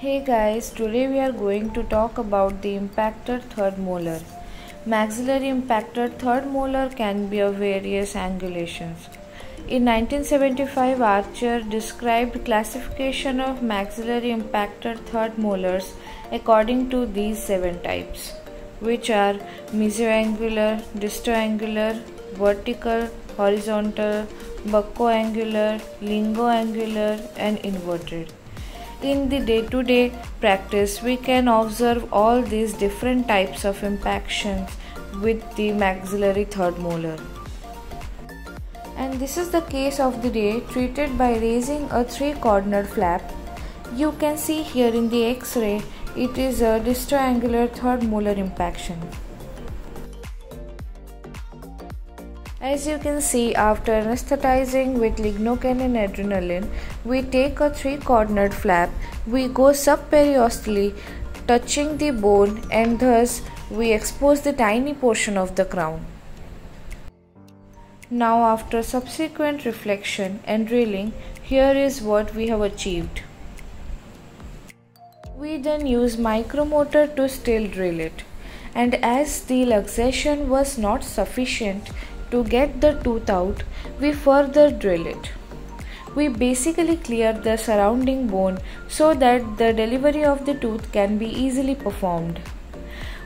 Hey guys, today we are going to talk about the impactor third molar. Maxillary impactor third molar can be of various angulations. In 1975, Archer described classification of maxillary impactor third molars according to these 7 types, which are mesoangular, distoangular, vertical, horizontal, buccoangular, lingoangular, and inverted. In the day-to-day practice, we can observe all these different types of impactions with the maxillary third molar. And this is the case of the ray treated by raising a 3-cornered flap. You can see here in the X-ray, it is a distoangular third molar impaction. As you can see, after anesthetizing with lignocaine and adrenaline, we take a 3-cornered flap, we go subperiosteally, touching the bone, and thus we expose the tiny portion of the crown. Now, after subsequent reflection and drilling, here is what we have achieved. We then use micromotor to still drill it, and as the luxation was not sufficient to get the tooth out, we further drill it. We basically clear the surrounding bone so that the delivery of the tooth can be easily performed.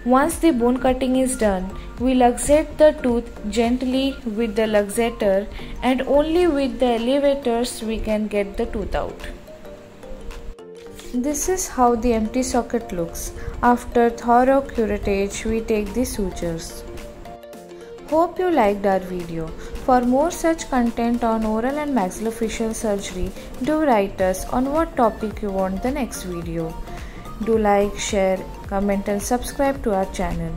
Once the bone cutting is done, we luxate the tooth gently with the luxator, and only with the elevators we can get the tooth out. This is how the empty socket looks. After thorough curettage, we take the sutures. Hope you liked our video. For more such content on oral and maxillofacial surgery, do write us on what topic you want the next video. Do like, share, comment and subscribe to our channel.